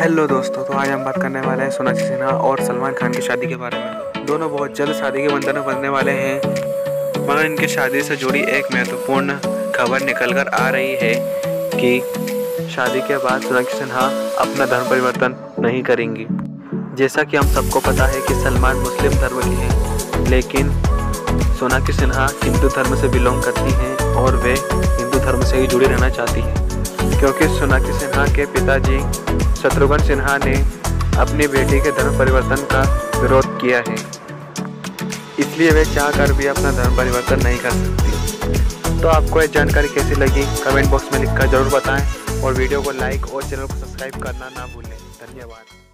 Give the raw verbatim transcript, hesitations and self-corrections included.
Hello दोस्तों, तो आज हम बात करने वाले हैं सोनाक्षी सिन्हा और सलमान खान की शादी के बारे में। दोनों बहुत जल्द शादी के बंधन में बंधने वाले हैं, मगर इनकी शादी से जुड़ी एक महत्वपूर्ण खबर निकल कर आ रही है कि शादी के बाद सोनाक्षी सिन्हा अपना धर्म परिवर्तन नहीं करेंगी। जैसा कि हम सबको पता है कि सलमान मुस्लिम धर्म की हैं, लेकिन सोनाक्षी सिन्हा हिंदू धर्म से बिलोंग करती हैं और वे हिंदू धर्म से ही जुड़ी रहना चाहती हैं, क्योंकि सोनाक्षी सिन्हा के पिताजी शत्रुघ्न सिन्हा ने अपनी बेटी के धर्म परिवर्तन का विरोध किया है, इसलिए वे चाहकर भी अपना धर्म परिवर्तन नहीं कर सकती। तो आपको यह जानकारी कैसी लगी कमेंट बॉक्स में लिखकर जरूर बताएं और वीडियो को लाइक और चैनल को सब्सक्राइब करना ना भूलें। धन्यवाद।